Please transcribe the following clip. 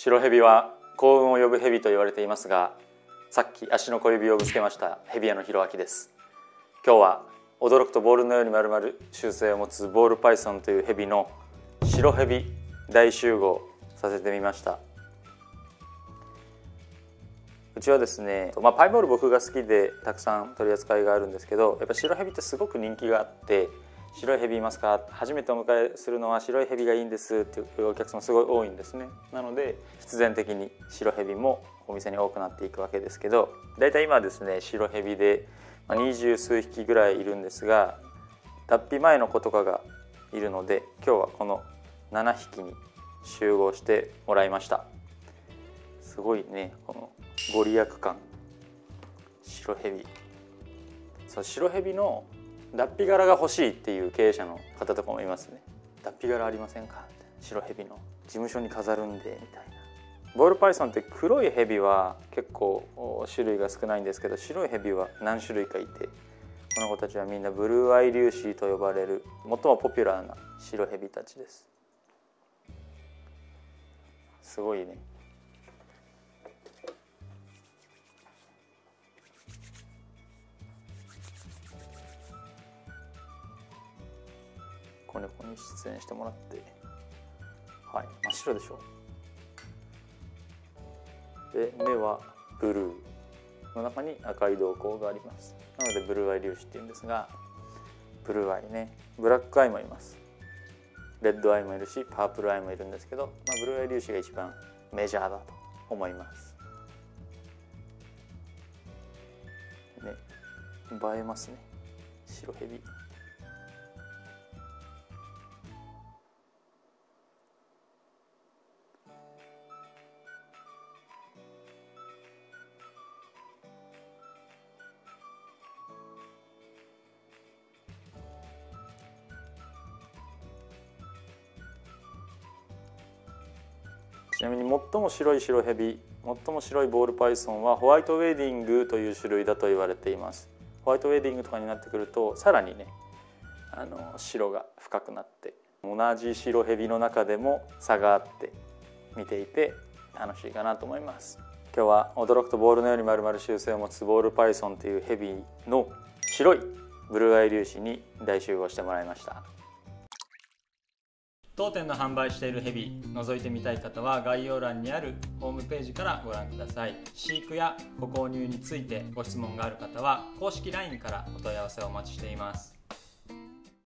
白蛇は幸運を呼ぶ蛇と言われていますが、さっき足の小指をぶつけました蛇屋のひろあきです。今日は驚くとボールのように丸々習性を持つボールパイソンという蛇の白蛇大集合させてみました。うちはですね、パイボール僕が好きでたくさん取り扱いがあるんですけど、やっぱ白蛇ってすごく人気があって、白い蛇いますか、初めてお迎えするのは白い蛇がいいんですっていうお客様すごい多いんですね。なので必然的に白蛇もお店に多くなっていくわけですけど、だいたい今ですね白蛇で20数匹ぐらいいるんですが、脱皮前の子とかがいるので、今日はこの7匹に集合してもらいました。すごいね、このご利益感。白蛇、そう、白蛇の脱皮柄が欲しいっていう経営者の方とかもいますね。脱皮柄ありませんか、白蛇の事務所に飾るんでみたいな。ボールパイソンって黒い蛇は結構種類が少ないんですけど、白い蛇は何種類かいて、この子たちはみんなブルーアイリュウシーと呼ばれる最もポピュラーな白蛇たちです。すごいね。子猫に出演してもらって、はい、真っ白でしょ。で、目はブルーの中に赤い瞳孔があります。なのでブルーアイ粒子っていうんですが、ブルーアイね、ブラックアイもいます。レッドアイもいるし、パープルアイもいるんですけど、ブルーアイ粒子が一番メジャーだと思います。ね、映えますね、白蛇。ちなみに最も白い白蛇、最も白いボールパイソンはホワイトウェディングという種類だと言われています。ホワイトウェディングとかになってくると、さらにね、白が深くなって、同じ白蛇の中でも差があって見ていて楽しいかなと思います。今日は驚くとボールのように丸々習性を持つボールパイソンという蛇の白いブルーアイ粒子に大集合してもらいました。当店の販売しているヘビ、覗いてみたい方は概要欄にあるホームページからご覧ください。飼育やご購入についてご質問がある方は公式 LINE からお問い合わせをお待ちしています。